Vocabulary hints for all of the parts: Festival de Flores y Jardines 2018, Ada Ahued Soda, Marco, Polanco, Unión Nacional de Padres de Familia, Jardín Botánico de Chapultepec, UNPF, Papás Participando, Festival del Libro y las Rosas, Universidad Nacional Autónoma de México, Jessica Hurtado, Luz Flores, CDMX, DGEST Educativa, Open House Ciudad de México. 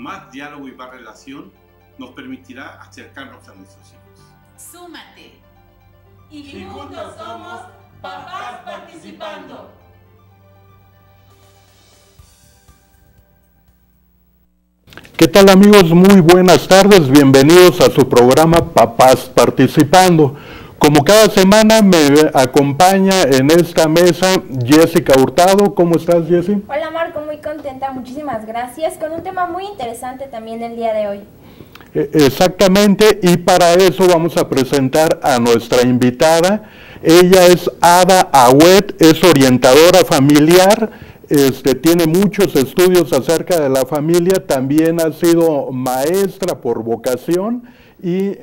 más diálogo y más relación nos permitirá acercarnos a nuestros hijos. ¡Súmate! Y juntos somos Papás Participando. ¿Qué tal, amigos? Muy buenas tardes, bienvenidos a su programa Papás Participando. Como cada semana me acompaña en esta mesa Jessica Hurtado. ¿Cómo estás, Jessy? Hola, Marco, muy contenta, muchísimas gracias, con un tema muy interesante también el día de hoy. Exactamente, y para eso vamos a presentar a nuestra invitada. Ella es Ada Ahued, es orientadora familiar, tiene muchos estudios acerca de la familia, también ha sido maestra por vocación y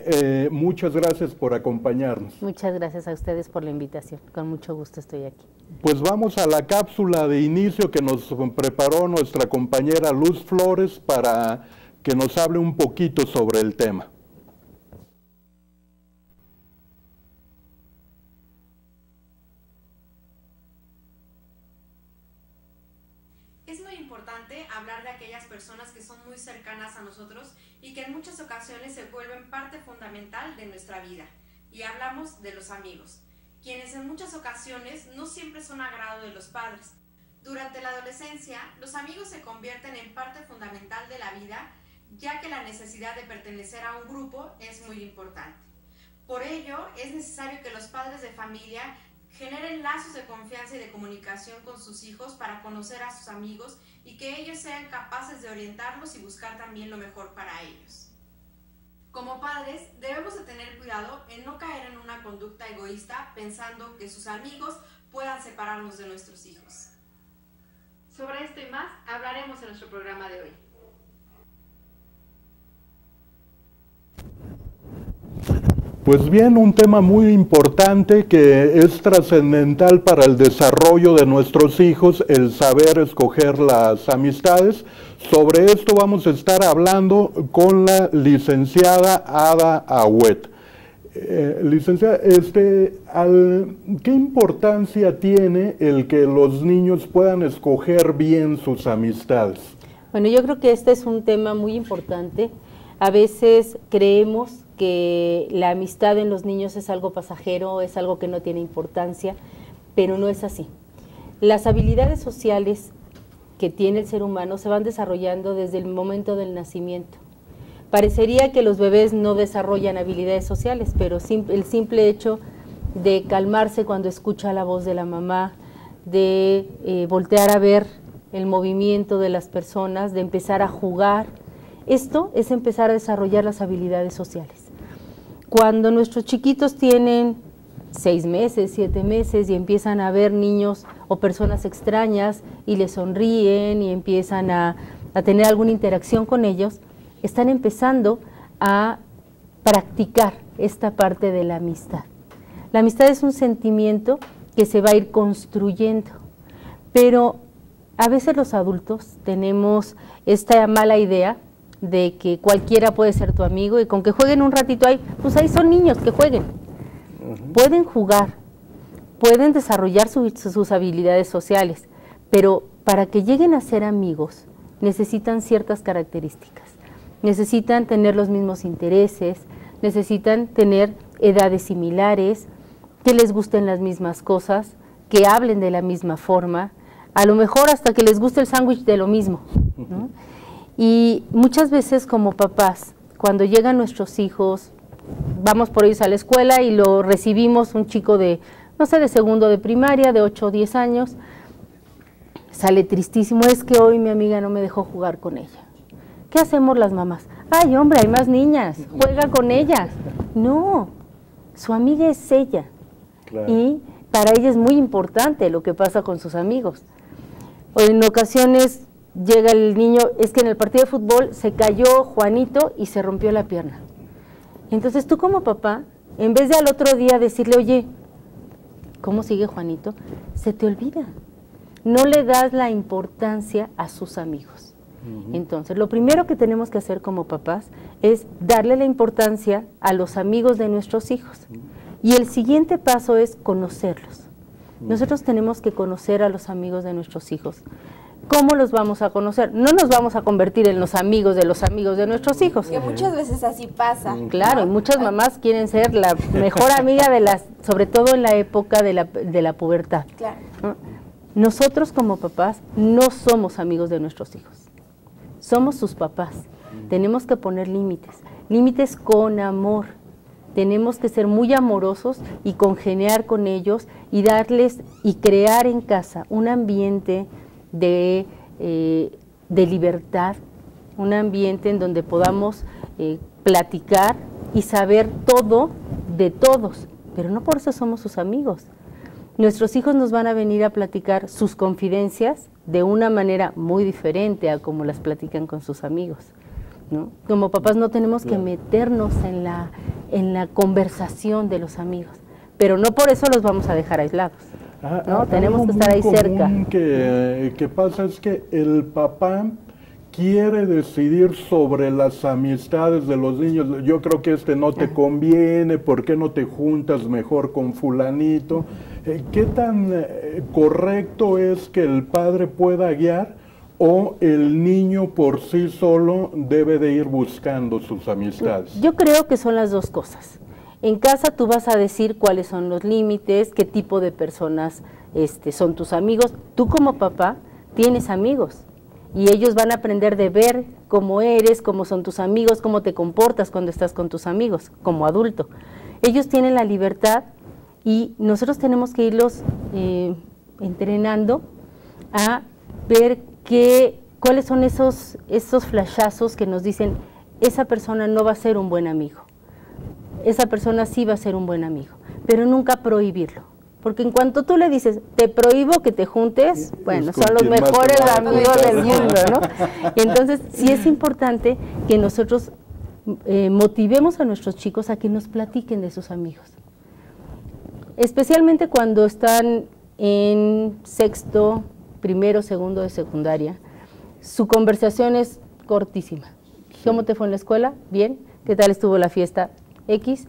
muchas gracias por acompañarnos. Muchas gracias a ustedes por la invitación, con mucho gusto estoy aquí. Pues vamos a la cápsula de inicio que nos preparó nuestra compañera Luz Flores para que nos hable un poquito sobre el tema. Es muy importante hablar de aquellas personas que son muy cercanas a nosotros y que en muchas ocasiones se vuelven parte fundamental de nuestra vida. Y hablamos de los amigos, quienes en muchas ocasiones no siempre son a grado de los padres. Durante la adolescencia, los amigos se convierten en parte fundamental de la vida, ya que la necesidad de pertenecer a un grupo es muy importante. Por ello, es necesario que los padres de familia generen lazos de confianza y de comunicación con sus hijos para conocer a sus amigos y que ellos sean capaces de orientarlos y buscar también lo mejor para ellos. Como padres, debemos de tener cuidado en no caer en una conducta egoísta pensando que sus amigos puedan separarnos de nuestros hijos. Sobre esto y más hablaremos en nuestro programa de hoy. Pues bien, un tema muy importante que es trascendental para el desarrollo de nuestros hijos, el saber escoger las amistades. Sobre esto vamos a estar hablando con la licenciada Ada Ahued. Licenciada, ¿qué importancia tiene el que los niños puedan escoger bien sus amistades? Bueno, yo creo que este es un tema muy importante. A veces creemos que la amistad en los niños es algo pasajero, es algo que no tiene importancia, pero no es así. Las habilidades sociales que tiene el ser humano se van desarrollando desde el momento del nacimiento. Parecería que los bebés no desarrollan habilidades sociales, pero el simple hecho de calmarse cuando escucha la voz de la mamá, de voltear a ver el movimiento de las personas, de empezar a jugar, esto es empezar a desarrollar las habilidades sociales. Cuando nuestros chiquitos tienen 6 meses, 7 meses y empiezan a ver niños o personas extrañas y les sonríen y empiezan a tener alguna interacción con ellos, están empezando a practicar esta parte de la amistad. La amistad es un sentimiento que se va a ir construyendo, pero a veces los adultos tenemos esta mala idea de que cualquiera puede ser tu amigo y con que jueguen un ratito ahí, pues ahí son niños que jueguen. Pueden jugar, pueden desarrollar sus habilidades sociales, pero para que lleguen a ser amigos necesitan ciertas características, necesitan tener los mismos intereses, necesitan tener edades similares, que les gusten las mismas cosas, que hablen de la misma forma, a lo mejor hasta que les guste el sándwich de lo mismo, ¿no? Y muchas veces como papás, cuando llegan nuestros hijos, vamos por ellos a la escuela y lo recibimos un chico de, no sé, de segundo de primaria, de 8 o 10 años, sale tristísimo, es que hoy mi amiga no me dejó jugar con ella. ¿Qué hacemos las mamás? Ay, hombre, hay más niñas, juega con ellas. No, su amiga es ella. Claro. Y para ella es muy importante lo que pasa con sus amigos. O en ocasiones llega el niño, es que en el partido de fútbol se cayó Juanito y se rompió la pierna. Entonces tú como papá, en vez de al otro día decirle, oye, ¿cómo sigue Juanito? Se te olvida. No le das la importancia a sus amigos. Entonces, lo primero que tenemos que hacer como papás es darle la importancia a los amigos de nuestros hijos. Y el siguiente paso es conocerlos. Nosotros tenemos que conocer a los amigos de nuestros hijos. ¿cómo los vamos a conocer? No nos vamos a convertir en los amigos de nuestros hijos. Que muchas veces así pasa. Claro, y muchas mamás quieren ser la mejor amiga de las, sobre todo en la época de la pubertad. Claro. Nosotros como papás no somos amigos de nuestros hijos, somos sus papás. Tenemos que poner límites, límites con amor. Tenemos que ser muy amorosos y congeniar con ellos y darles y crear en casa un ambiente de libertad, un ambiente en donde podamos platicar y saber todo de todos, pero no por eso somos sus amigos. Nuestros hijos nos van a venir a platicar sus confidencias de una manera muy diferente a como las platican con sus amigos, ¿no? Como papás no tenemos que meternos en la conversación de los amigos, pero no por eso los vamos a dejar aislados, ¿no? Tenemos que estar ahí cerca. Lo que pasa es que el papá quiere decidir sobre las amistades de los niños. Yo creo que no te conviene, ¿por qué no te juntas mejor con fulanito? ¿Qué tan correcto es que el padre pueda guiar o el niño por sí solo debe de ir buscando sus amistades? Yo creo que son las dos cosas. En casa tú vas a decir cuáles son los límites, qué tipo de personas son tus amigos. Tú como papá tienes amigos y ellos van a aprender de ver cómo eres, cómo son tus amigos, cómo te comportas cuando estás con tus amigos como adulto. Ellos tienen la libertad y nosotros tenemos que irlos entrenando a ver cuáles son esos flashazos que nos dicen esa persona no va a ser un buen amigo. Esa persona sí va a ser un buen amigo, pero nunca prohibirlo, porque en cuanto tú le dices, te prohíbo que te juntes, bueno, son los mejores amigos del mundo, ¿no? Entonces, sí es importante que nosotros motivemos a nuestros chicos a que nos platiquen de sus amigos, especialmente cuando están en sexto, primero, segundo de secundaria, su conversación es cortísima. ¿Cómo te fue en la escuela? Bien. ¿Qué tal estuvo la fiesta? X,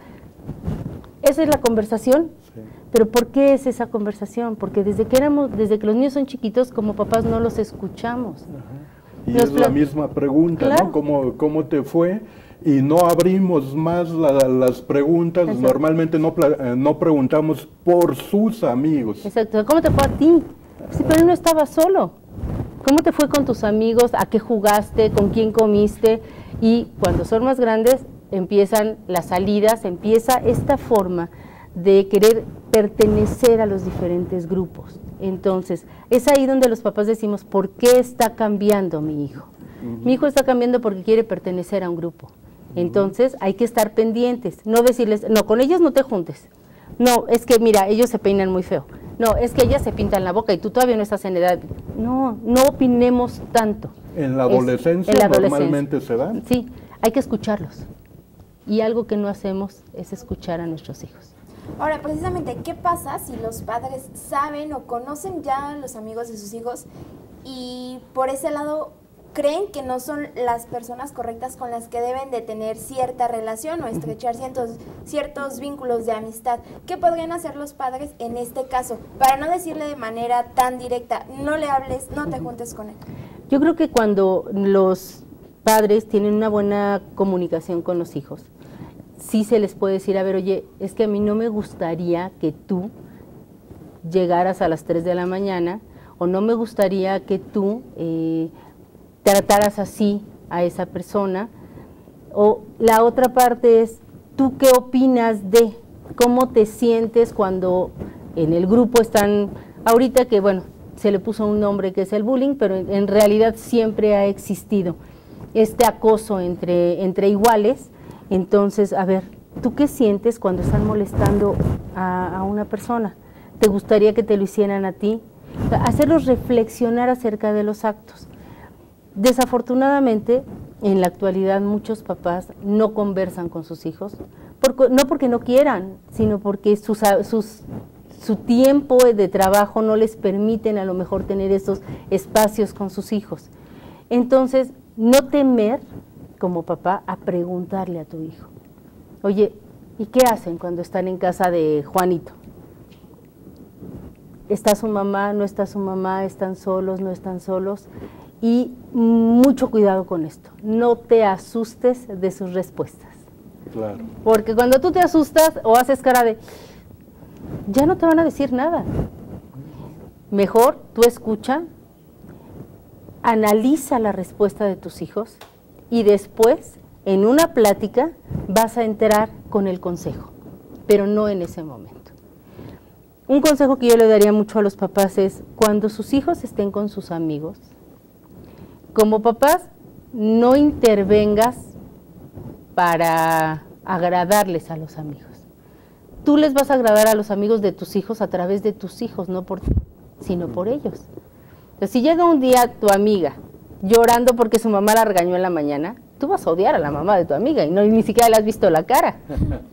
esa es la conversación, sí. Pero ¿por qué es esa conversación? Porque desde que los niños son chiquitos, como papás no los escuchamos. Ajá. Y nos es la misma pregunta, claro. ¿No? ¿Cómo te fue? Y no abrimos más las preguntas. Exacto. Normalmente no preguntamos por sus amigos. Exacto, ¿cómo te fue a ti? Sí, pero no estaba solo. ¿Cómo te fue con tus amigos? ¿A qué jugaste? ¿Con quién comiste? Y cuando son más grandes, empiezan las salidas, empieza esta forma de querer pertenecer a los diferentes grupos. Entonces, es ahí donde los papás decimos, ¿por qué está cambiando mi hijo? Mi hijo está cambiando porque quiere pertenecer a un grupo. Entonces, hay que estar pendientes, no decirles, no, con ellos no te juntes. No, es que mira, ellos se peinan muy feo. No, es que ellas se pintan la boca y tú todavía no estás en edad. No, no opinemos tanto. En la adolescencia, normalmente se da. Sí, hay que escucharlos. Y algo que no hacemos es escuchar a nuestros hijos. Ahora, precisamente, ¿qué pasa si los padres saben o conocen ya a los amigos de sus hijos y por ese lado creen que no son las personas correctas con las que deben de tener cierta relación o estrechar ciertos vínculos de amistad? ¿Qué podrían hacer los padres en este caso? Para no decirle de manera tan directa, no le hables, no te juntes con él. Yo creo que cuando los padres tienen una buena comunicación con los hijos, sí se les puede decir, a ver, oye, es que a mí no me gustaría que tú llegaras a las 3 de la mañana o no me gustaría que tú trataras así a esa persona. O la otra parte es, ¿tú qué opinas de cómo te sientes cuando en el grupo están ahorita que, bueno, se le puso un nombre que es el bullying, pero en realidad siempre ha existido este acoso entre iguales? Entonces, a ver, ¿tú qué sientes cuando están molestando a una persona? ¿Te gustaría que te lo hicieran a ti? O sea, hacerlos reflexionar acerca de los actos. Desafortunadamente, en la actualidad muchos papás no conversan con sus hijos, no porque no quieran, sino porque su tiempo de trabajo no les permiten a lo mejor tener esos espacios con sus hijos. Entonces, no temer como papá a preguntarle a tu hijo, oye, ¿y qué hacen cuando están en casa de Juanito? está su mamá, no está su mamá, están solos, no están solos. Y mucho cuidado con esto, no te asustes de sus respuestas. Claro. Porque cuando tú te asustas o haces cara de, ya no te van a decir nada. Mejor tú escucha, analiza la respuesta de tus hijos y después, en una plática, vas a entrar con el consejo, pero no en ese momento. Un consejo que yo le daría mucho a los papás es, cuando sus hijos estén con sus amigos, como papás, no intervengas para agradarles a los amigos. Tú les vas a agradar a los amigos de tus hijos a través de tus hijos, no por ti, sino por ellos. Entonces, si llega un día tu amiga llorando porque su mamá la regañó en la mañana, tú vas a odiar a la mamá de tu amiga y no, ni siquiera le has visto la cara,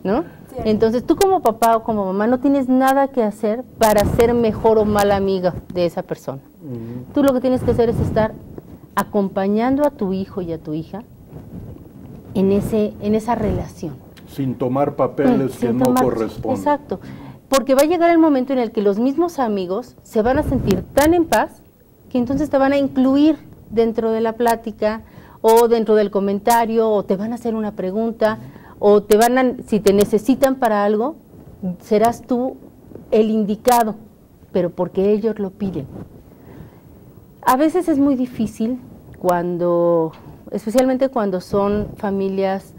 ¿no? Entonces, tú como papá o como mamá no tienes nada que hacer para ser mejor o mala amiga de esa persona. Tú lo que tienes que hacer es estar acompañando a tu hijo y a tu hija en esa relación. Sin tomar papeles que no corresponden. Exacto, porque va a llegar el momento en el que los mismos amigos se van a sentir tan en paz que entonces te van a incluir dentro de la plática o dentro del comentario o te van a hacer una pregunta o te van a, si te necesitan para algo, serás tú el indicado, pero porque ellos lo piden. A veces es muy difícil cuando, especialmente cuando son familias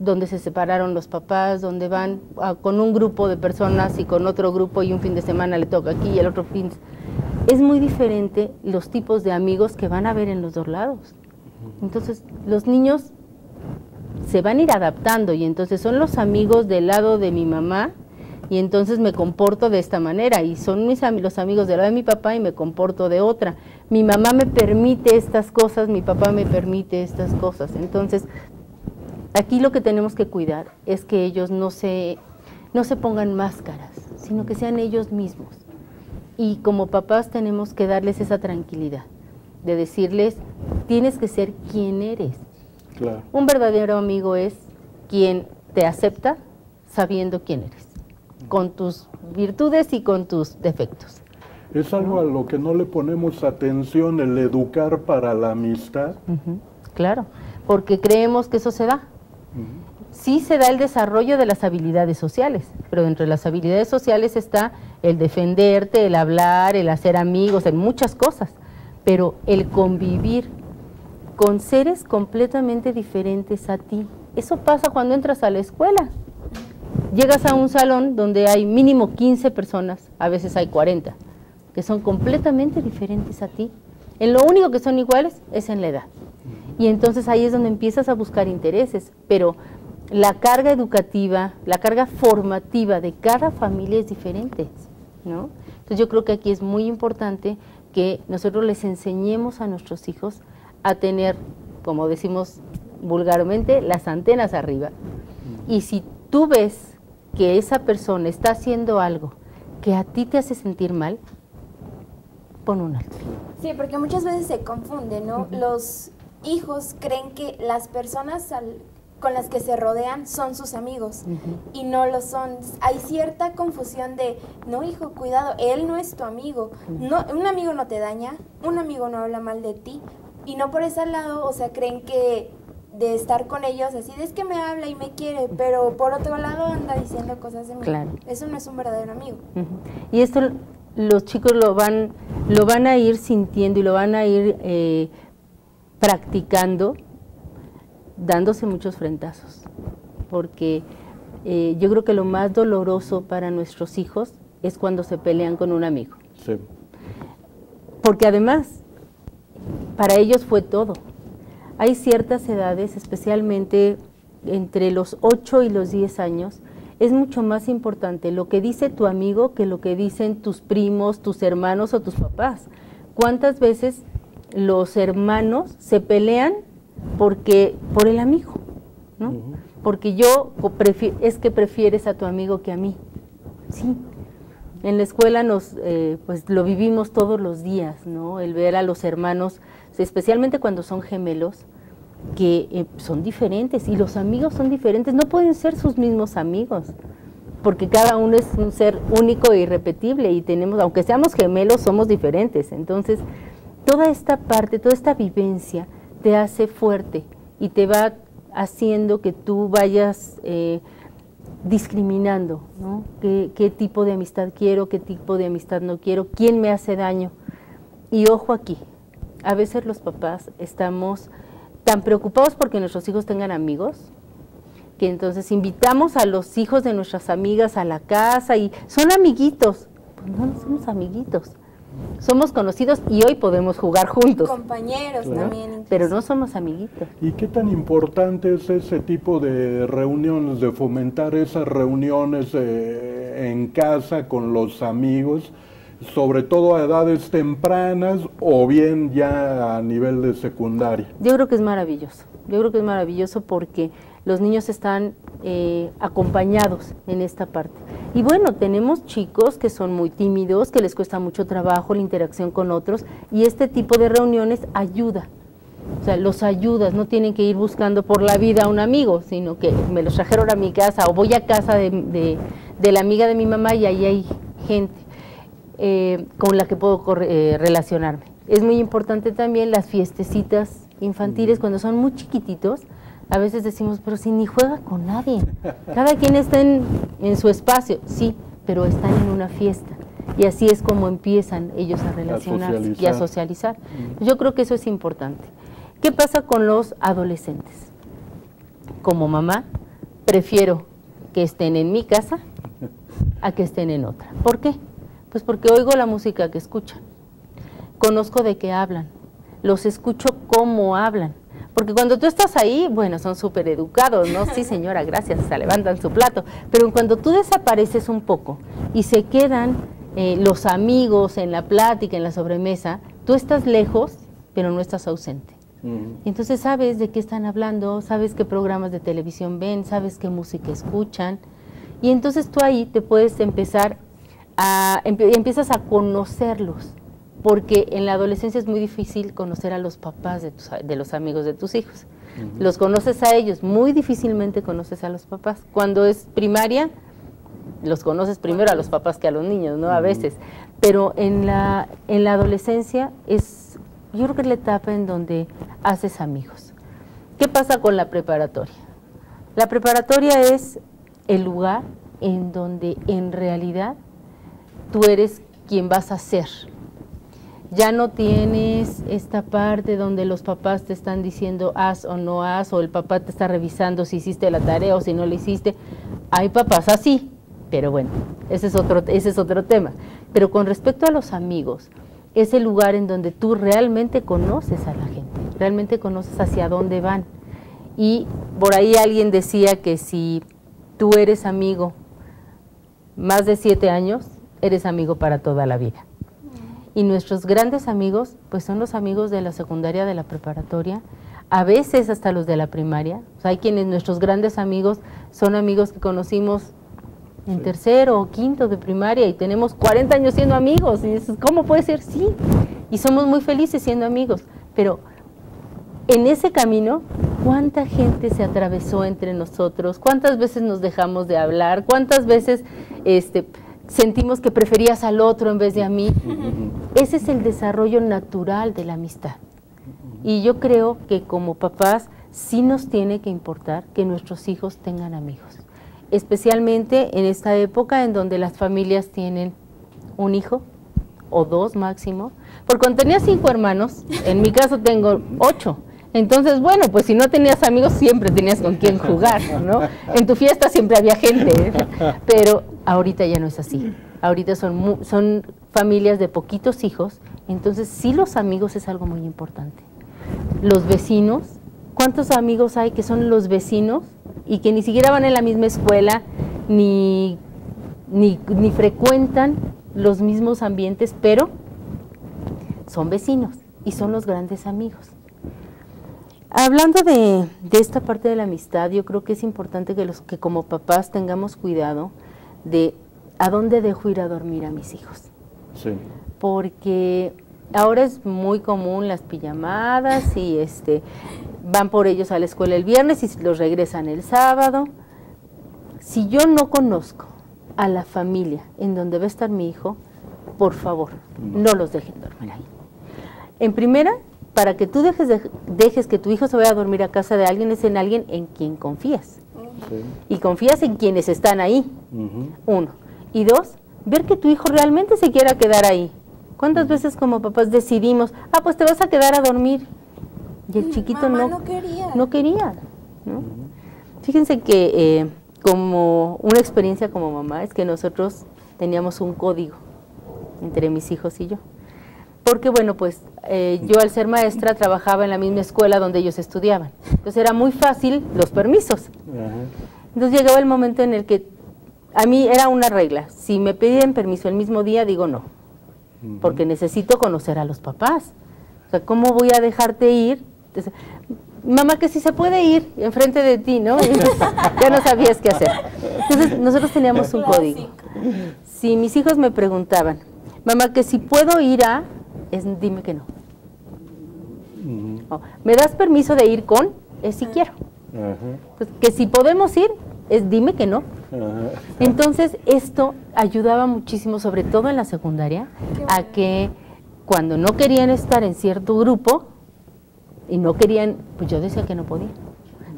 donde se separaron los papás, donde van con un grupo de personas y con otro grupo y un fin de semana le toca aquí y el otro fin. Es muy diferente los tipos de amigos que van a haber en los dos lados. Entonces, los niños se van a ir adaptando y entonces son los amigos del lado de mi mamá, y entonces me comporto de esta manera, y son los amigos de la de mi papá y me comporto de otra. Mi mamá me permite estas cosas, mi papá me permite estas cosas. Entonces, aquí lo que tenemos que cuidar es que ellos no se pongan máscaras, sino que sean ellos mismos. Y como papás tenemos que darles esa tranquilidad, de decirles, tienes que ser quien eres. Claro. Un verdadero amigo es quien te acepta sabiendo quién eres, con tus virtudes y con tus defectos. Es algo a lo que no le ponemos atención, el educar para la amistad. Claro, porque creemos que eso se da. Sí se da el desarrollo de las habilidades sociales, pero dentro de las habilidades sociales está el defenderte, el hablar, el hacer amigos, en muchas cosas, pero el convivir con seres completamente diferentes a ti. Eso pasa cuando entras a la escuela. Llegas a un salón donde hay mínimo 15 personas, a veces hay 40, que son completamente diferentes a ti. En lo único que son iguales es en la edad. Y entonces ahí es donde empiezas a buscar intereses, pero la carga educativa, la carga formativa de cada familia es diferente, ¿no? Entonces yo creo que aquí es muy importante que nosotros les enseñemos a nuestros hijos a tener, como decimos vulgarmente, las antenas arriba. Y si tú ves que esa persona está haciendo algo que a ti te hace sentir mal, pon un alto. Sí, porque muchas veces se confunde, ¿no? Los hijos creen que las personas con las que se rodean son sus amigos y no lo son. Hay cierta confusión de, no hijo, cuidado, él no es tu amigo. No, un amigo no te daña, un amigo no habla mal de ti y no por ese lado, o sea, creen que de estar con ellos, así es que me habla y me quiere, pero por otro lado anda diciendo cosas de mí. Claro. Eso no es un verdadero amigo. Y esto los chicos lo van a ir sintiendo y lo van a ir practicando, dándose muchos frentazos, porque yo creo que lo más doloroso para nuestros hijos es cuando se pelean con un amigo. Sí. Porque además, para ellos fue todo. Hay ciertas edades, especialmente entre los 8 y los 10 años, es mucho más importante lo que dice tu amigo que lo que dicen tus primos, tus hermanos o tus papás. ¿Cuántas veces los hermanos se pelean por el amigo, ¿no? Porque es que prefieres a tu amigo que a mí. Sí. En la escuela pues lo vivimos todos los días, ¿no? El ver a los hermanos, especialmente cuando son gemelos, que son diferentes, y los amigos son diferentes, no pueden ser sus mismos amigos, porque cada uno es un ser único e irrepetible y tenemos, aunque seamos gemelos, somos diferentes. Entonces, toda esta parte, toda esta vivencia te hace fuerte y te va haciendo que tú vayas discriminando, ¿no? ¿Qué tipo de amistad quiero, qué tipo de amistad no quiero, quién me hace daño? Y ojo aquí, a veces los papás estamos tan preocupados porque nuestros hijos tengan amigos, que entonces invitamos a los hijos de nuestras amigas a la casa y son amiguitos. Pues no, no somos amiguitos, somos conocidos y hoy podemos jugar juntos. Compañeros, claro, también. Entonces. Pero no somos amiguitos. ¿Y qué tan importante es ese tipo de reuniones, de fomentar esas reuniones en casa con los amigos, sobre todo a edades tempranas o bien ya a nivel de secundaria? Yo creo que es maravilloso, yo creo que es maravilloso porque los niños están acompañados en esta parte. Y bueno, tenemos chicos que son muy tímidos, que les cuesta mucho trabajo la interacción con otros, y este tipo de reuniones ayuda, o sea, los ayudas, no tienen que ir buscando por la vida a un amigo, sino que me los trajeron a mi casa, o voy a casa de la amiga de mi mamá y ahí hay gente con la que puedo relacionarme. Es muy importante también las fiestecitas infantiles, cuando son muy chiquititos. A veces decimos, pero si ni juega con nadie, cada quien está en su espacio, sí, pero están en una fiesta y así es como empiezan ellos a relacionarse y a socializar. Yo creo que eso es importante. ¿Qué pasa con los adolescentes? Como mamá, prefiero que estén en mi casa a que estén en otra. ¿Por qué? Pues porque oigo la música que escuchan, conozco de qué hablan, los escucho cómo hablan. Porque cuando tú estás ahí, bueno, son súper educados, ¿no? Sí, señora, gracias, se levantan su plato. Pero cuando tú desapareces un poco y se quedan los amigos en la plática, en la sobremesa, tú estás lejos, pero no estás ausente. Entonces sabes de qué están hablando, sabes qué programas de televisión ven, sabes qué música escuchan. Y entonces tú ahí te puedes empezar a... empiezas a conocerlos. Porque en la adolescencia es muy difícil conocer a los papás de los amigos de tus hijos. Los conoces a ellos, muy difícilmente conoces a los papás. Cuando es primaria, los conoces primero a los papás que a los niños, ¿no? A veces. Pero en la adolescencia es, yo creo que es la etapa en donde haces amigos. ¿Qué pasa con la preparatoria? La preparatoria es el lugar en donde en realidad tú eres quien vas a ser. Ya no tienes esta parte donde los papás te están diciendo haz o no haz, o el papá te está revisando si hiciste la tarea o si no la hiciste. Hay papás así, pero bueno, ese es otro tema. Pero con respecto a los amigos, es el lugar en donde tú realmente conoces a la gente, realmente conoces hacia dónde van. Y por ahí alguien decía que si tú eres amigo más de 7 años, eres amigo para toda la vida. Y nuestros grandes amigos, pues son los amigos de la secundaria, de la preparatoria, a veces hasta los de la primaria. O sea, hay quienes nuestros grandes amigos son amigos que conocimos en tercero o quinto de primaria y tenemos 40 años siendo amigos. Y dices, ¿cómo puede ser? Sí. Y somos muy felices siendo amigos. Pero en ese camino, ¿cuánta gente se atravesó entre nosotros? ¿Cuántas veces nos dejamos de hablar? ¿Cuántas veces sentimos que preferías al otro en vez de a mí? Ese es el desarrollo natural de la amistad. Y yo creo que como papás sí nos tiene que importar que nuestros hijos tengan amigos, especialmente en esta época en donde las familias tienen un hijo o dos máximo. Porque cuando tenía 5 hermanos, en mi caso tengo 8. Entonces, bueno, pues si no tenías amigos, siempre tenías con quién jugar, ¿no? En tu fiesta siempre había gente, ¿eh? Pero ahorita ya no es así. Ahorita son familias de poquitos hijos, entonces sí, los amigos es algo muy importante. Los vecinos, ¿cuántos amigos hay que son los vecinos y que ni siquiera van en la misma escuela, ni frecuentan los mismos ambientes, pero son vecinos y son los grandes amigos? Hablando de esta parte de la amistad, yo creo que es importante que como papás tengamos cuidado de a dónde dejo ir a dormir a mis hijos. Sí. Porque ahora es muy común las pijamadas y van por ellos a la escuela el viernes y los regresan el sábado. Si yo no conozco a la familia en donde va a estar mi hijo, por favor, no los dejen dormir ahí. En primera, para que tú dejes que tu hijo se vaya a dormir a casa de alguien, es en alguien en quien confías. Sí. Y confías en quienes están ahí, uno. Y dos, ver que tu hijo realmente se quiera quedar ahí. ¿Cuántas veces como papás decidimos, ah, pues te vas a quedar a dormir? Y el chiquito no quería. ¿No? Fíjense que como una experiencia como mamá es que nosotros teníamos un código entre mis hijos y yo. Porque bueno, pues yo al ser maestra trabajaba en la misma escuela donde ellos estudiaban. Entonces era muy fácil los permisos. Entonces llegaba el momento en el que a mí era una regla. Si me piden permiso el mismo día, digo no. Porque necesito conocer a los papás. O sea, ¿cómo voy a dejarte ir? Entonces, mamá, que si se puede ir enfrente de ti, ¿no? Ya no sabías qué hacer. Entonces nosotros teníamos un código. Si mis hijos me preguntaban, mamá, que si puedo ir a... dime que no. ¿Me das permiso de ir con? Es si quiero. Pues, que si podemos ir, es dime que no. Entonces esto ayudaba muchísimo, sobre todo en la secundaria, a que cuando no querían estar en cierto grupo y no querían, pues yo decía que no podía.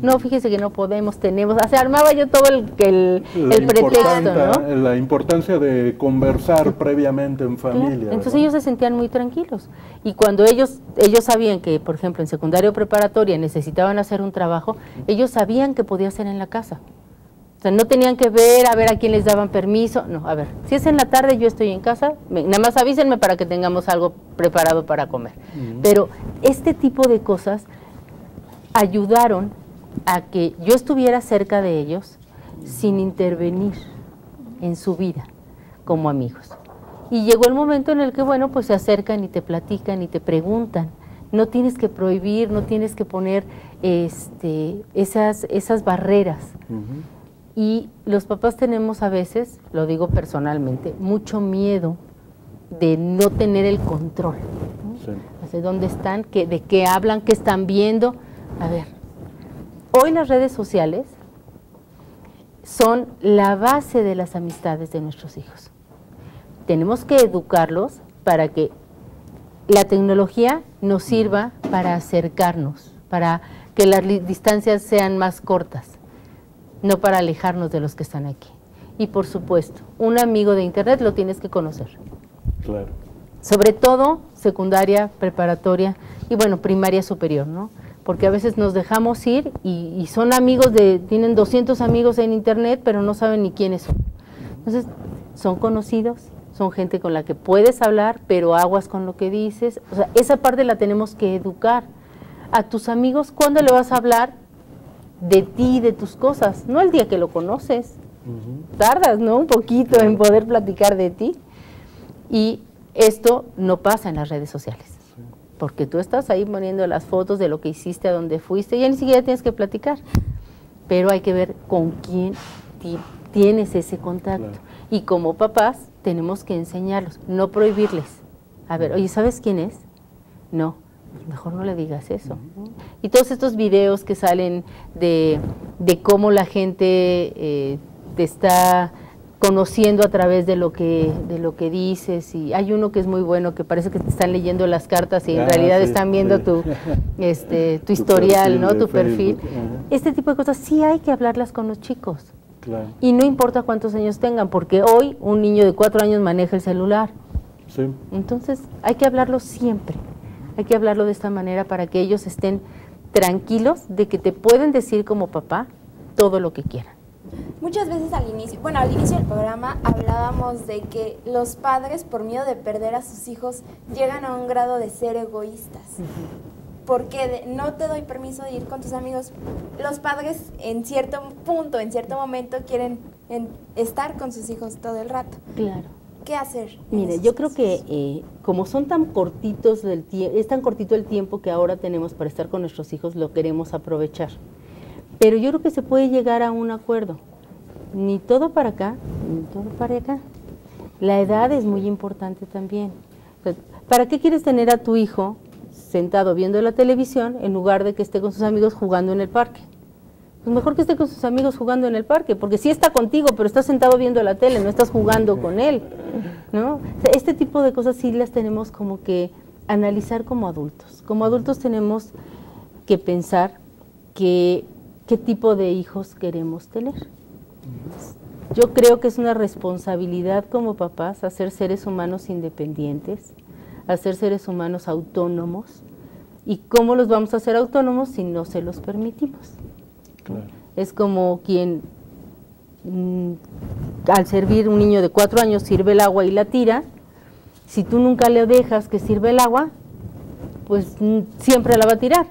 No, fíjese que no podemos, tenemos, o sea, armaba yo todo el pretexto, ¿no? La importancia de conversar previamente en familia. Claro. Entonces ellos se sentían muy tranquilos. Y cuando ellos sabían que, por ejemplo, en secundaria o preparatoria necesitaban hacer un trabajo, ellos sabían que podía hacer en la casa. O sea, no tenían que ver, a ver a quién les daban permiso. No, a ver, si es en la tarde, yo estoy en casa, nada más avísenme para que tengamos algo preparado para comer. Pero este tipo de cosas ayudaron a que yo estuviera cerca de ellos sin intervenir en su vida como amigos. Y llegó el momento en el que, bueno, pues se acercan y te platican y te preguntan. No tienes que prohibir, no tienes que poner esas barreras. Y los papás tenemos a veces, lo digo personalmente, mucho miedo de no tener el control. ¿De dónde están? ¿De qué hablan? ¿Qué están viendo? A ver, hoy las redes sociales son la base de las amistades de nuestros hijos. Tenemos que educarlos para que la tecnología nos sirva para acercarnos, para que las distancias sean más cortas, no para alejarnos de los que están aquí. Y por supuesto, un amigo de internet lo tienes que conocer. Claro. Sobre todo secundaria, preparatoria y bueno, primaria superior, ¿no? Porque a veces nos dejamos ir y son amigos tienen 200 amigos en internet, pero no saben ni quiénes son. Entonces, son conocidos, son gente con la que puedes hablar, pero aguas con lo que dices. O sea, esa parte la tenemos que educar. A tus amigos, ¿cuándo le vas a hablar de ti, de tus cosas? No el día que lo conoces. Tardas, ¿no? Un poquito en poder platicar de ti. Y esto no pasa en las redes sociales. Porque tú estás ahí poniendo las fotos de lo que hiciste, a dónde fuiste, y ya ni siquiera tienes que platicar. Pero hay que ver con quién tienes ese contacto. Claro. Y como papás tenemos que enseñarlos, no prohibirles. A ver, oye, ¿sabes quién es? No, mejor no le digas eso. Y todos estos videos que salen de cómo la gente te está conociendo a través de lo que dices, y hay uno que es muy bueno, que parece que te están leyendo las cartas y en realidad están viendo tu historial, perfil, ¿no? Tu perfil. Este tipo de cosas sí hay que hablarlas con los chicos. Claro. Y no importa cuántos años tengan, porque hoy un niño de 4 años maneja el celular. Sí. Entonces hay que hablarlo siempre, hay que hablarlo de esta manera para que ellos estén tranquilos de que te pueden decir como papá todo lo que quieran. Muchas veces al inicio del programa hablábamos de que los padres, por miedo de perder a sus hijos, llegan a un grado de ser egoístas. Porque no te doy permiso de ir con tus amigos. Los padres en cierto punto, en cierto momento, quieren estar con sus hijos todo el rato. Claro. ¿Qué hacer? Mire, yo creo que como son tan cortitos es tan cortito el tiempo que ahora tenemos para estar con nuestros hijos, lo queremos aprovechar. Pero yo creo que se puede llegar a un acuerdo, ni todo para acá, ni todo para acá. La edad es muy importante también. O sea, ¿para qué quieres tener a tu hijo sentado viendo la televisión en lugar de que esté con sus amigos jugando en el parque? pues mejor que esté con sus amigos jugando en el parque, porque sí está contigo, pero estás sentado viendo la tele, no estás jugando con él, ¿no? Este tipo de cosas sí las tenemos como que analizar como adultos. Como adultos tenemos que pensar que qué tipo de hijos queremos tener. Yo creo que es una responsabilidad como papás hacer seres humanos independientes, hacer seres humanos autónomos. ¿Y cómo los vamos a hacer autónomos si no se los permitimos? Claro. Es como quien al servir un niño de 4 años sirve el agua y la tira. Si tú nunca le dejas que sirva el agua, pues siempre la va a tirar.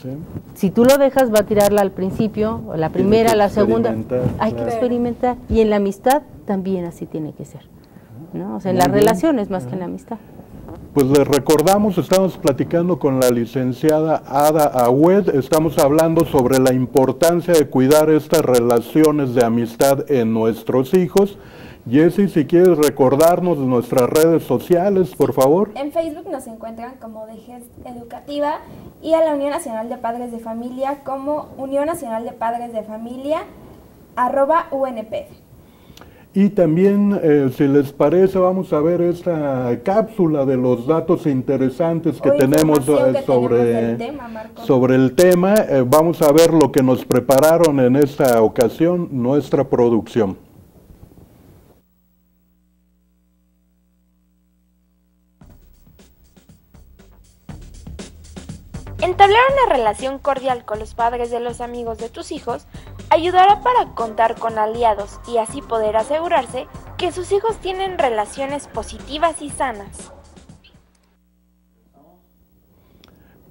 Sí. Si tú lo dejas, va a tirarla al principio, a la primera, a la segunda. Hay que experimentar. Y en la amistad también así tiene que ser, ¿no? O sea, en las relaciones más que en la amistad. Pues les recordamos, estamos platicando con la licenciada Ada Ahued, estamos hablando sobre la importancia de cuidar estas relaciones de amistad en nuestros hijos. Jessy, si quieres recordarnos nuestras redes sociales, por favor. En Facebook nos encuentran como DGEST Educativa y a la Unión Nacional de Padres de Familia como Unión Nacional de Padres de Familia @UNPF. Y también, si les parece, vamos a ver esta cápsula de los datos interesantes que tenemos sobre el tema. Vamos a ver lo que nos prepararon en esta ocasión nuestra producción. Entablar una relación cordial con los padres de los amigos de tus hijos ayudará para contar con aliados y así poder asegurarse que sus hijos tienen relaciones positivas y sanas.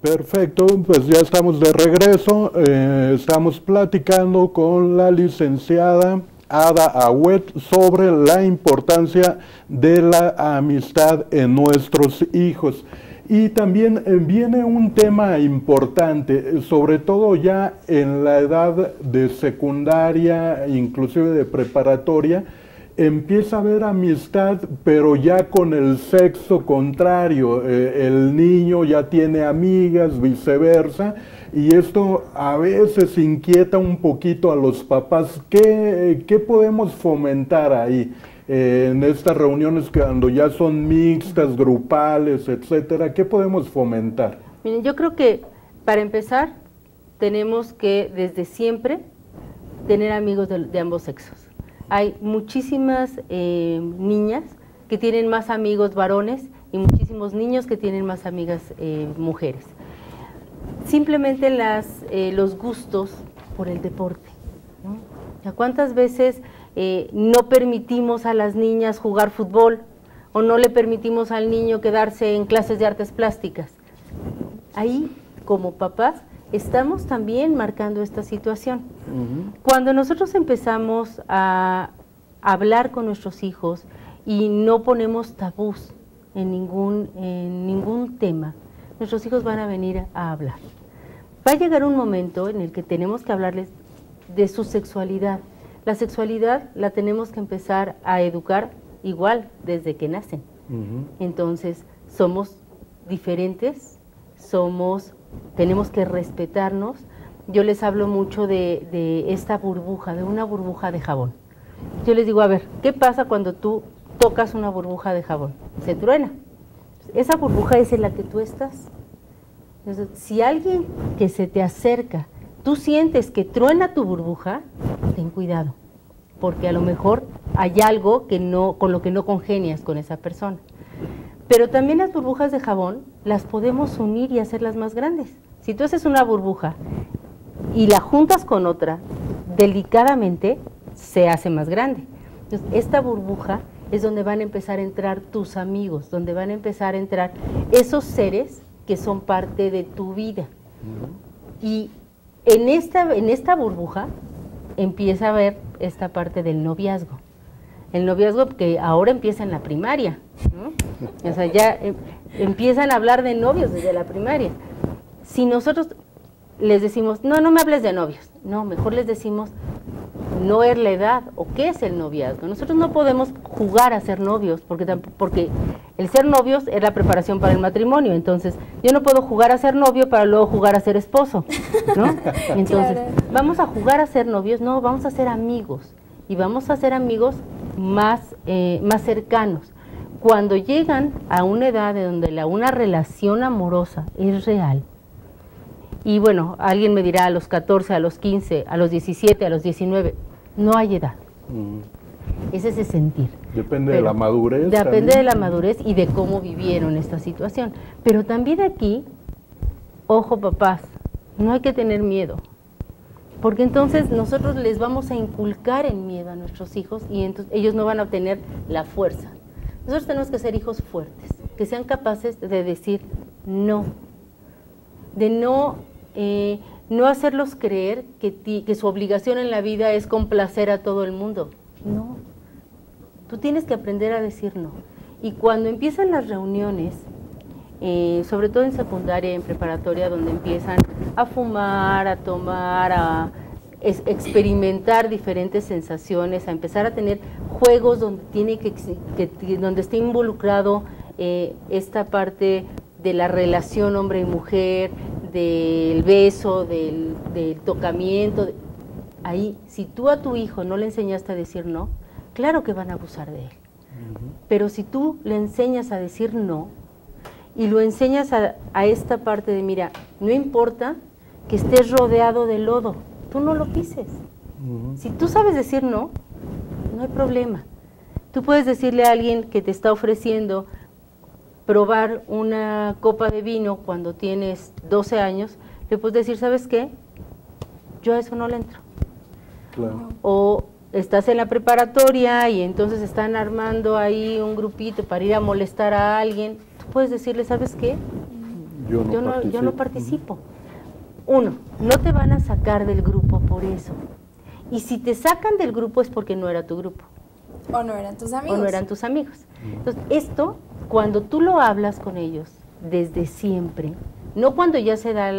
Perfecto, pues ya estamos de regreso, estamos platicando con la licenciada Ada Ahued sobre la importancia de la amistad en nuestros hijos. Y también viene un tema importante, sobre todo ya en la edad de secundaria, inclusive de preparatoria, empieza a haber amistad, pero ya con el sexo contrario. El niño ya tiene amigas, viceversa, y esto a veces inquieta un poquito a los papás. ¿Qué podemos fomentar ahí? En estas reuniones cuando ya son mixtas, grupales, etcétera, ¿qué podemos fomentar? Miren, yo creo que para empezar tenemos que desde siempre tener amigos de ambos sexos. Hay muchísimas niñas que tienen más amigos varones y muchísimos niños que tienen más amigas mujeres. Simplemente los gustos por el deporte, ¿no? ¿Ya cuántas veces no permitimos a las niñas jugar fútbol o no le permitimos al niño quedarse en clases de artes plásticas? Ahí, como papás, estamos también marcando esta situación. Cuando nosotros empezamos a hablar con nuestros hijos y no ponemos tabús en ningún tema, nuestros hijos van a venir a hablar. Va a llegar un momento en el que tenemos que hablarles de su sexualidad. La sexualidad la tenemos que empezar a educar igual desde que nacen. Entonces, somos diferentes, tenemos que respetarnos. Yo les hablo mucho de esta burbuja, de una burbuja de jabón. Yo les digo, a ver, ¿qué pasa cuando tú tocas una burbuja de jabón? Se truena. Esa burbuja es en la que tú estás. Entonces, si alguien que se te acerca, tú sientes que truena tu burbuja, ten cuidado, porque a lo mejor hay algo que no, con lo que no congenias con esa persona. Pero también las burbujas de jabón las podemos unir y hacerlas más grandes. Si tú haces una burbuja y la juntas con otra, delicadamente se hace más grande. Entonces, esta burbuja es donde van a empezar a entrar tus amigos, donde van a empezar a entrar esos seres que son parte de tu vida. Y en esta burbuja empieza a ver esta parte del noviazgo. El noviazgo que ahora empieza en la primaria, ¿no? O sea, ya empiezan a hablar de novios desde la primaria. Si nosotros les decimos, no, no me hables de novios, no, mejor les decimos, no es la edad o qué es el noviazgo. Nosotros no podemos jugar a ser novios porque El ser novios es la preparación para el matrimonio, entonces yo no puedo jugar a ser novio para luego jugar a ser esposo, ¿no? Entonces, claro, vamos a jugar a ser novios, no, vamos a ser amigos, y vamos a ser amigos más cercanos. Cuando llegan a una edad de donde una relación amorosa es real, y bueno, alguien me dirá a los 14, a los 15, a los 17, a los 19, no hay edad. Es ese sentir. Depende de la madurez. Depende de la madurez y de cómo vivieron esta situación. Pero también aquí, ojo papás, no hay que tener miedo, porque entonces nosotros les vamos a inculcar el miedo a nuestros hijos y entonces ellos no van a obtener la fuerza. Nosotros tenemos que ser hijos fuertes, que sean capaces de decir no, de no hacerlos creer que su obligación en la vida es complacer a todo el mundo. No, tú tienes que aprender a decir no. Y cuando empiezan las reuniones, sobre todo en secundaria, en preparatoria, donde empiezan a fumar, a tomar, a experimentar diferentes sensaciones, a empezar a tener juegos donde donde esté involucrado esta parte de la relación hombre y mujer, del beso, del tocamiento. Ahí, si tú a tu hijo no le enseñaste a decir no, claro que van a abusar de él. Pero si tú le enseñas a decir no y lo enseñas a esta parte de, mira, no importa que estés rodeado de lodo, tú no lo pises. Si tú sabes decir no, no hay problema. Tú puedes decirle a alguien que te está ofreciendo probar una copa de vino cuando tienes 12 años, le puedes decir, ¿sabes qué? Yo a eso no le entro. Claro. O estás en la preparatoria y entonces están armando ahí un grupito para ir a molestar a alguien. Tú puedes decirle, ¿sabes qué? Yo no participo. Uno, no te van a sacar del grupo por eso. Y si te sacan del grupo es porque no era tu grupo. O no eran tus amigos. O no eran tus amigos. Entonces, esto, cuando tú lo hablas con ellos desde siempre, no cuando ya se da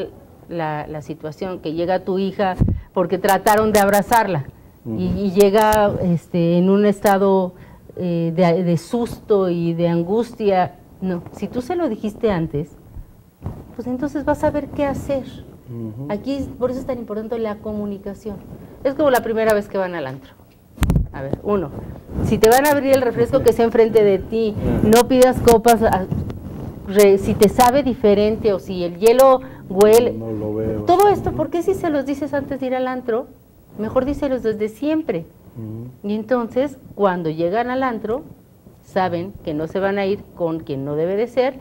la situación que llega tu hija porque trataron de abrazarla y llega en un estado de susto y de angustia. No, si tú se lo dijiste antes, pues entonces vas a ver qué hacer. Aquí, por eso es tan importante la comunicación. Es como la primera vez que van al antro. A ver, uno, si te van a abrir el refresco, que sea enfrente de ti, no pidas copas. Si te sabe diferente o si el hielo huele, no lo veo. Todo esto, ¿por qué si se los dices antes de ir al antro? Mejor díselos desde siempre. Y entonces, cuando llegan al antro, saben que no se van a ir con quien no debe de ser.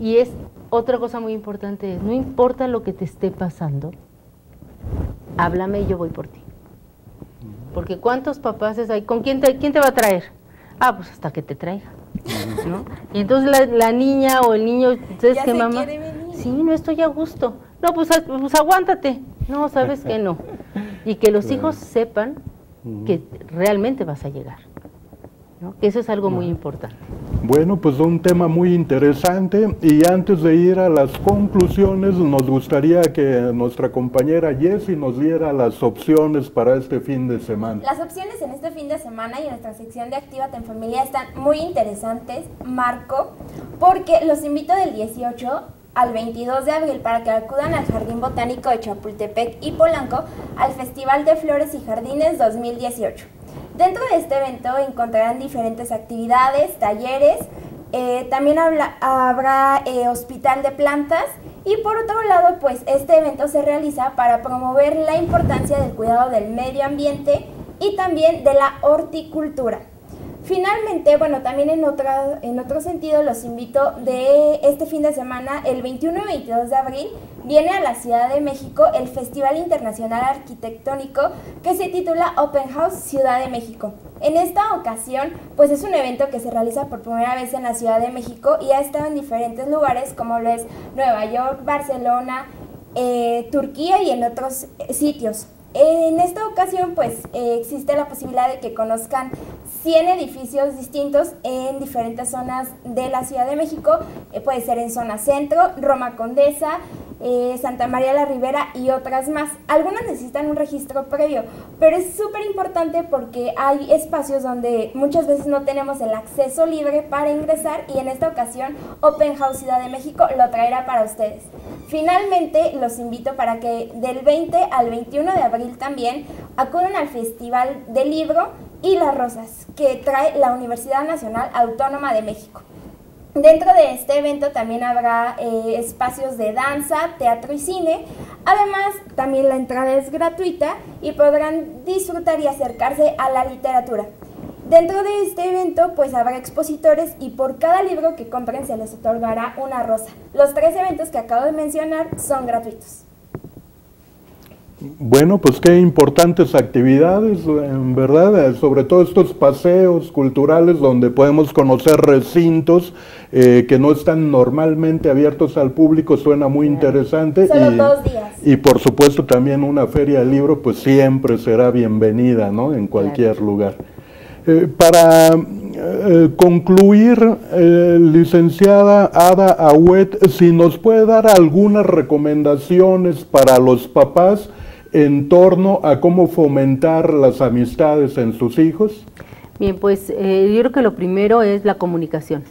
Y es otra cosa muy importante, no importa lo que te esté pasando, háblame y yo voy por ti. Porque ¿cuántos papás hay? ¿Con quién te va a traer? Ah, pues hasta que te traiga, ¿no? Y entonces la niña o el niño, ¿sabes qué, mamá? Sí, no estoy a gusto. No, pues aguántate. No, ¿sabes qué? No. Y que los hijos sepan que realmente vas a llegar, ¿no? Que eso es algo muy importante. Bueno, pues un tema muy interesante, y antes de ir a las conclusiones nos gustaría que nuestra compañera Jessy nos diera las opciones para este fin de semana. Las opciones en este fin de semana y en nuestra sección de Actívate en Familia están muy interesantes, Marco, porque los invito del 18 al 22 de abril para que acudan al Jardín Botánico de Chapultepec y Polanco al Festival de Flores y Jardines 2018. Dentro de este evento encontrarán diferentes actividades, talleres, también habrá hospital de plantas, y por otro lado, pues este evento se realiza para promover la importancia del cuidado del medio ambiente y también de la horticultura. Finalmente, bueno, también en otro sentido los invito de este fin de semana, el 21 y 22 de abril, viene a la Ciudad de México el Festival Internacional Arquitectónico que se titula Open House Ciudad de México. En esta ocasión, pues es un evento que se realiza por primera vez en la Ciudad de México y ha estado en diferentes lugares como lo es Nueva York, Barcelona, Turquía y en otros sitios. En esta ocasión, pues, existe la posibilidad de que conozcan 100 edificios distintos en diferentes zonas de la Ciudad de México. Puede ser en zona centro, Roma Condesa, Santa María la Ribera y otras más. Algunas necesitan un registro previo, pero es súper importante porque hay espacios donde muchas veces no tenemos el acceso libre para ingresar, y en esta ocasión Open House Ciudad de México lo traerá para ustedes. Finalmente los invito para que del 20 al 21 de abril también acudan al Festival del Libro y las Rosas que trae la Universidad Nacional Autónoma de México. Dentro de este evento también habrá espacios de danza, teatro y cine. Además, también la entrada es gratuita y podrán disfrutar y acercarse a la literatura. Dentro de este evento, pues habrá expositores y por cada libro que compren se les otorgará una rosa. Los tres eventos que acabo de mencionar son gratuitos. Bueno, pues qué importantes actividades, en verdad, sobre todo estos paseos culturales donde podemos conocer recintos que no están normalmente abiertos al público, suena muy interesante. Solo 2 días. Y por supuesto también una feria del libro, pues siempre será bienvenida, ¿no?, en cualquier lugar. Para concluir, licenciada Ada Ahued, si nos puede dar algunas recomendaciones para los papás en torno a cómo fomentar las amistades en sus hijos. Bien, pues yo creo que lo primero es la comunicación,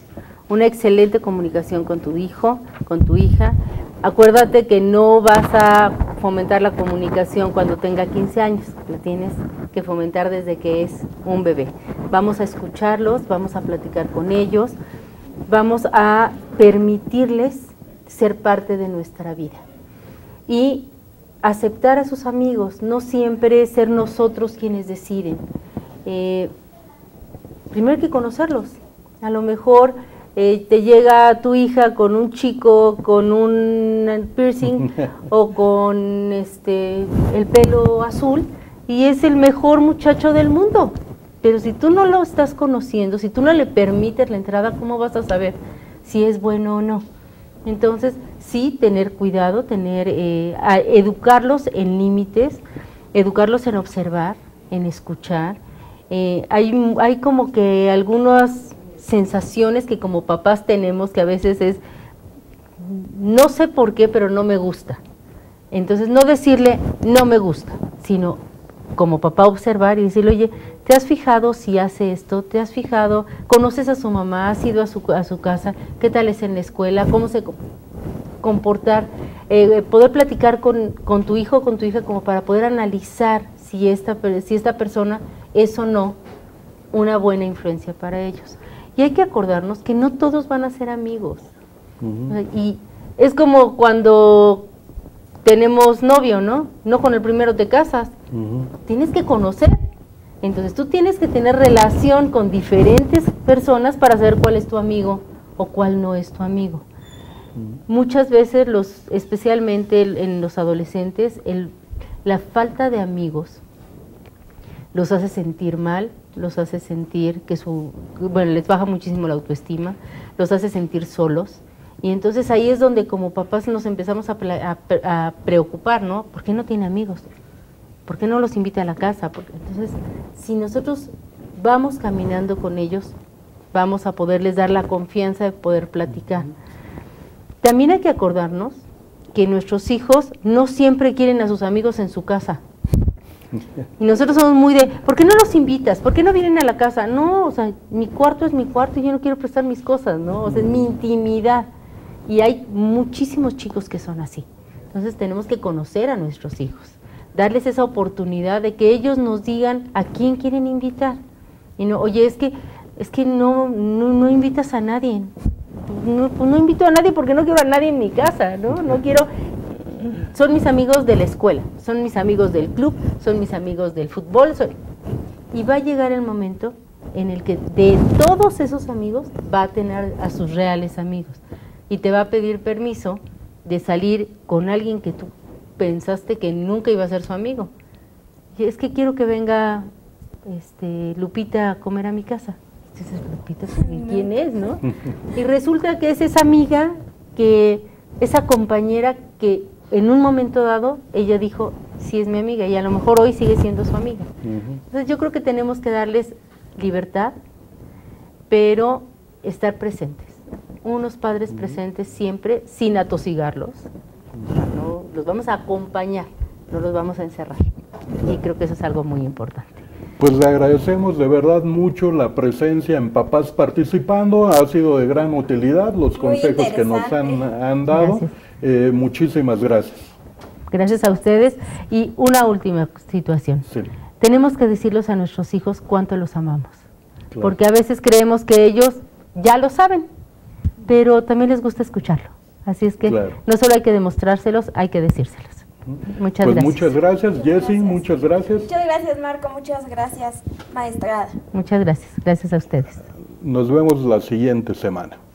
una excelente comunicación con tu hijo, con tu hija. Acuérdate que no vas a fomentar la comunicación cuando tenga 15 años, la tienes que fomentar desde que es un bebé. Vamos a escucharlos, vamos a platicar con ellos, vamos a permitirles ser parte de nuestra vida y aceptar a sus amigos, no siempre ser nosotros quienes deciden. Primero hay que conocerlos. A lo mejor te llega tu hija con un chico, con un piercing o con el pelo azul y es el mejor muchacho del mundo. Pero si tú no lo estás conociendo, si tú no le permites la entrada, ¿cómo vas a saber si es bueno o no? Entonces, sí, tener cuidado, educarlos en límites, educarlos en observar, en escuchar. Hay como que algunas sensaciones que como papás tenemos que a veces es, no sé por qué, pero no me gusta. Entonces, no decirle, no me gusta, sino como papá observar y decirle, oye, ¿te has fijado si hace esto? ¿Te has fijado? ¿Conoces a su mamá? ¿Has ido a su casa? ¿Qué tal es en la escuela? ¿Cómo se comportar? Poder platicar con tu hijo o con tu hija como para poder analizar si esta persona es o no una buena influencia para ellos. Y hay que acordarnos que no todos van a ser amigos. Y es como cuando tenemos novio, ¿no? No con el primero te casas. Tienes que conocer. Entonces tú tienes que tener relación con diferentes personas para saber cuál es tu amigo o cuál no es tu amigo. Muchas veces, especialmente en los adolescentes, la falta de amigos los hace sentir mal, los hace sentir que les baja muchísimo la autoestima, los hace sentir solos. Y entonces ahí es donde como papás nos empezamos a preocupar, ¿no? ¿Por qué no tiene amigos? ¿Por qué no los invita a la casa? Porque, entonces, si nosotros vamos caminando con ellos, vamos a poderles dar la confianza de poder platicar. También hay que acordarnos que nuestros hijos no siempre quieren a sus amigos en su casa. Y nosotros somos muy de, ¿por qué no los invitas? ¿Por qué no vienen a la casa? No, o sea, mi cuarto es mi cuarto y yo no quiero prestar mis cosas, ¿no? O sea, es mi intimidad. Y hay muchísimos chicos que son así. Entonces, tenemos que conocer a nuestros hijos, darles esa oportunidad de que ellos nos digan a quién quieren invitar. Y no, oye, es que no invitas a nadie. Pues no invito a nadie porque no quiero a nadie en mi casa, ¿no? No quiero. Son mis amigos de la escuela, son mis amigos del club, son mis amigos del fútbol. Y va a llegar el momento en el que de todos esos amigos va a tener a sus reales amigos. Y te va a pedir permiso de salir con alguien que tú pensaste que nunca iba a ser su amigo. Y es que quiero que venga Lupita a comer a mi casa. Entonces, Lupita, ¿quién es, no? Y resulta que es esa amiga, que esa compañera que en un momento dado ella dijo, sí es mi amiga, y a lo mejor hoy sigue siendo su amiga. Entonces yo creo que tenemos que darles libertad, pero estar presentes. Unos padres presentes siempre, sin atosigarlos. no, los vamos a acompañar, no los vamos a encerrar. Y creo que eso es algo muy importante. Pues le agradecemos de verdad mucho la presencia en Papás Participando, ha sido de gran utilidad los consejos que nos han dado. Muchísimas gracias. Gracias a ustedes. Y una última situación. Sí. Tenemos que decirles a nuestros hijos cuánto los amamos. Claro. Porque a veces creemos que ellos ya lo saben, pero también les gusta escucharlo. Así es que claro, no solo hay que demostrárselos, hay que decírselos. Muchas gracias. Muchas gracias, Jessy, muchas gracias. Muchas gracias, Marco, muchas gracias, maestrada. Muchas gracias, gracias a ustedes. Nos vemos la siguiente semana.